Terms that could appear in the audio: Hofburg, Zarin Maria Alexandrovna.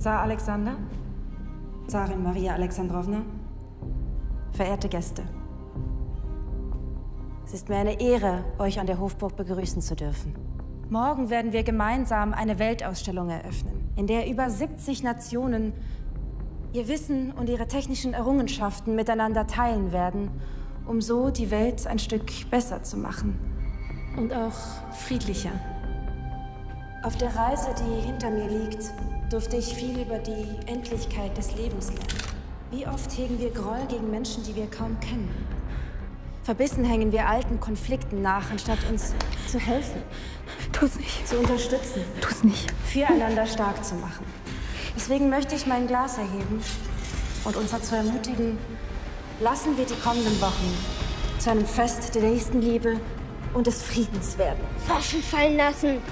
Zar Alexander, Zarin Maria Alexandrovna, verehrte Gäste. Es ist mir eine Ehre, euch an der Hofburg begrüßen zu dürfen. Morgen werden wir gemeinsam eine Weltausstellung eröffnen, in der über 70 Nationen ihr Wissen und ihre technischen Errungenschaften miteinander teilen werden, um so die Welt ein Stück besser zu machen. Und auch friedlicher. Auf der Reise, die hinter mir liegt, durfte ich viel über die Endlichkeit des Lebens lernen. Wie oft hegen wir Groll gegen Menschen, die wir kaum kennen. Verbissen hängen wir alten Konflikten nach, anstatt uns zu helfen. Tu's nicht. Zu unterstützen. Tu's nicht. Füreinander stark zu machen. Deswegen möchte ich mein Glas erheben und uns dazu ermutigen, lassen wir die kommenden Wochen zu einem Fest der Nächstenliebe und des Friedens werden. Waffen fallen lassen.